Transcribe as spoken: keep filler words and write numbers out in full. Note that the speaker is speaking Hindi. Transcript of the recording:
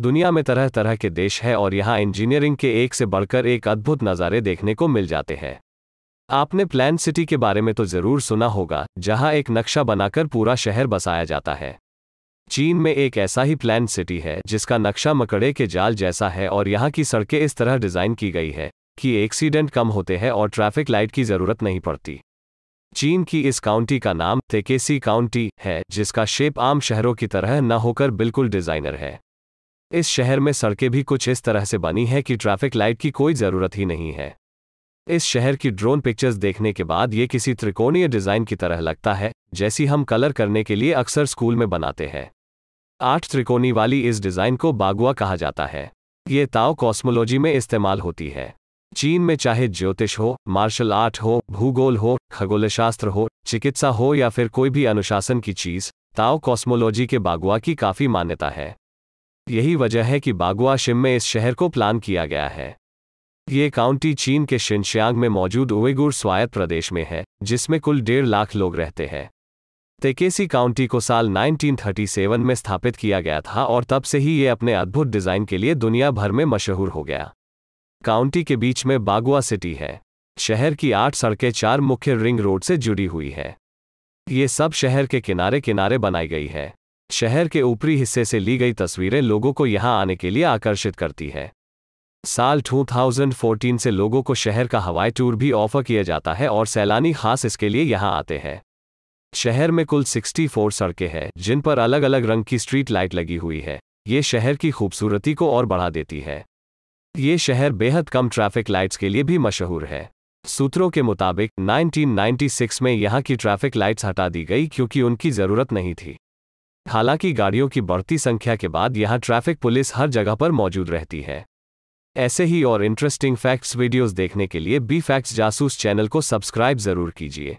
दुनिया में तरह तरह के देश हैं और यहाँ इंजीनियरिंग के एक से बढ़कर एक अद्भुत नज़ारे देखने को मिल जाते हैं। आपने प्लान सिटी के बारे में तो ज़रूर सुना होगा, जहाँ एक नक्शा बनाकर पूरा शहर बसाया जाता है। चीन में एक ऐसा ही प्लान सिटी है जिसका नक्शा मकड़े के जाल जैसा है और यहाँ की सड़कें इस तरह डिज़ाइन की गई है कि एक्सीडेंट कम होते हैं और ट्रैफिक लाइट की ज़रूरत नहीं पड़ती। चीन की इस काउंटी का नाम तेकेसी काउंटी है, जिसका शेप आम शहरों की तरह न होकर बिल्कुल डिज़ाइनर है। इस शहर में सड़कें भी कुछ इस तरह से बनी है कि ट्रैफिक लाइट की कोई ज़रूरत ही नहीं है। इस शहर की ड्रोन पिक्चर्स देखने के बाद ये किसी त्रिकोणीय डिज़ाइन की तरह लगता है, जैसी हम कलर करने के लिए अक्सर स्कूल में बनाते हैं। आठ त्रिकोणी वाली इस डिज़ाइन को बागुआ कहा जाता है। ये ताओ कॉस्मोलॉजी में इस्तेमाल होती है। चीन में चाहे ज्योतिष हो, मार्शल आर्ट हो, भूगोल हो, खगोलशास्त्र हो, चिकित्सा हो या फिर कोई भी अनुशासन की चीज़, ताओ कॉस्मोलॉजी के बागुआ की काफ़ी मान्यता है। यही वजह है कि बागुआ शिम में इस शहर को प्लान किया गया है। ये काउंटी चीन के शिनशियांग में मौजूद उवेगुर स्वायत प्रदेश में है, जिसमें कुल डेढ़ लाख लोग रहते हैं। तेकेसी काउंटी को साल उन्नीस सौ सैंतीस में स्थापित किया गया था और तब से ही ये अपने अद्भुत डिज़ाइन के लिए दुनिया भर में मशहूर हो गया। काउंटी के बीच में बागुआ सिटी है। शहर की आठ सड़कें चार मुख्य रिंग रोड से जुड़ी हुई है। ये सब शहर के किनारे किनारे बनाई गई है। शहर के ऊपरी हिस्से से ली गई तस्वीरें लोगों को यहाँ आने के लिए आकर्षित करती है। साल दो हज़ार चौदह से लोगों को शहर का हवाई टूर भी ऑफर किया जाता है और सैलानी खास इसके लिए यहाँ आते हैं। शहर में कुल चौंसठ सड़कें हैं, जिन पर अलग अलग रंग की स्ट्रीट लाइट लगी हुई है। ये शहर की खूबसूरती को और बढ़ा देती है। ये शहर बेहद कम ट्रैफिक लाइट्स के लिए भी मशहूर है। सूत्रों के मुताबिक उन्नीस सौ छियानवे में यहाँ की ट्रैफिक लाइट्स हटा दी गई क्योंकि उनकी ज़रूरत नहीं थी। हालांकि गाड़ियों की बढ़ती संख्या के बाद यहाँ ट्रैफिक पुलिस हर जगह पर मौजूद रहती है। ऐसे ही और इंटरेस्टिंग फैक्ट्स वीडियोस देखने के लिए बी फैक्ट्स जासूस चैनल को सब्सक्राइब ज़रूर कीजिए।